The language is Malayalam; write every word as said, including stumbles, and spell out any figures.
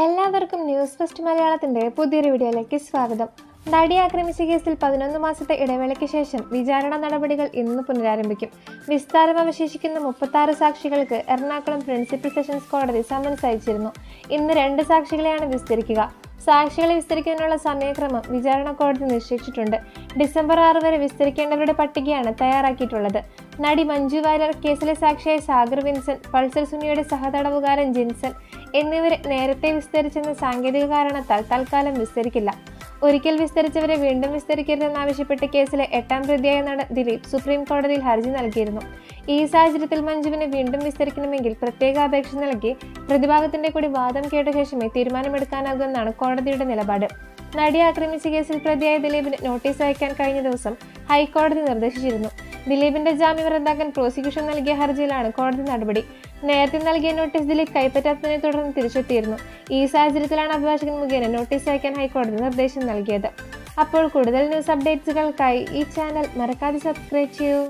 എല്ലാവർക്കും ന്യൂസ് ഫസ്റ്റ് മലയാളത്തിൻ്റെ പുതിയൊരു വീഡിയോയിലേക്ക് സ്വാഗതം. നടി ആക്രമിച്ച കേസിൽ പതിനൊന്ന് മാസത്തെ ഇടവേളയ്ക്ക് ശേഷം വിചാരണ നടപടികൾ ഇന്ന് പുനരാരംഭിക്കും. വിസ്താരം അവശേഷിക്കുന്ന മുപ്പത്താറ് സാക്ഷികൾക്ക് എറണാകുളം പ്രിൻസിപ്പൽ സെഷൻസ് കോടതി സമൻസ് അയച്ചിരുന്നു. ഇന്ന് രണ്ട് സാക്ഷികളെയാണ് വിസ്തരിക്കുക. സാക്ഷികളെ വിസ്തരിക്കാനുള്ള സമയക്രമം വിചാരണ കോടതി നിശ്ചയിച്ചിട്ടുണ്ട്. ഡിസംബർ ആറ് വരെ വിസ്തരിക്കേണ്ടവരുടെ പട്ടികയാണ് തയ്യാറാക്കിയിട്ടുള്ളത്. നടി മഞ്ജു വാര്യർ, കേസിലെ സാക്ഷിയായ സാഗർ വിൻസെന്റ്, പൾസർ സുനിയുടെ സഹതടവുകാരൻ ജിൻസൺ എന്നിവരെ നേരത്തെ വിസ്തരിച്ചെന്ന സാങ്കേതിക കാരണത്താൽ തൽക്കാലം വിസ്തരിക്കില്ല. ഒരിക്കൽ വിസ്തരിച്ചവരെ വീണ്ടും വിസ്തരിക്കരുതെന്നാവശ്യപ്പെട്ട് കേസിലെ എട്ടാം പ്രതിയായ നടൻ ദിലീപ് സുപ്രീം കോടതിയിൽ ഹർജി നൽകിയിരുന്നു. ഈ സാഹചര്യത്തിൽ മഞ്ജുവിനെ വീണ്ടും വിസ്തരിക്കണമെങ്കിൽ പ്രത്യേക അപേക്ഷ നൽകി പ്രതിഭാഗത്തിന്റെ കൂടി വാദം കേട്ട ശേഷമേ തീരുമാനമെടുക്കാനാകൂ എന്നാണ് കോടതിയുടെ നിലപാട്. നടി ആക്രമിച്ച കേസിൽ പ്രതിയായ ദിലീപിന് നോട്ടീസ് അയക്കാൻ കഴിഞ്ഞ ദിവസം ഹൈക്കോടതി നിർദ്ദേശിച്ചിരുന്നു. ദിലീപിന്റെ ജാമ്യം റദ്ദാക്കാൻ പ്രോസിക്യൂഷൻ നൽകിയ ഹർജിയിലാണ് കോടതി നടപടി. നേരത്തെ നൽകിയ നോട്ടീസ് ദിലീപ് കൈപ്പറ്റാത്തതിനെ തുടർന്ന് തിരിച്ചെത്തിയിരുന്നു. ഈ സാഹചര്യത്തിലാണ് അഭിഭാഷകൻ മുഖേന നോട്ടീസ് അയക്കാൻ ഹൈക്കോടതി നിർദ്ദേശം നൽകിയത്. അപ്പോൾ കൂടുതൽ ന്യൂസ് അപ്ഡേറ്റ്സുകൾക്കായി ഈ ചാനൽ മറക്കാതെ സബ്സ്ക്രൈബ് ചെയ്യൂ.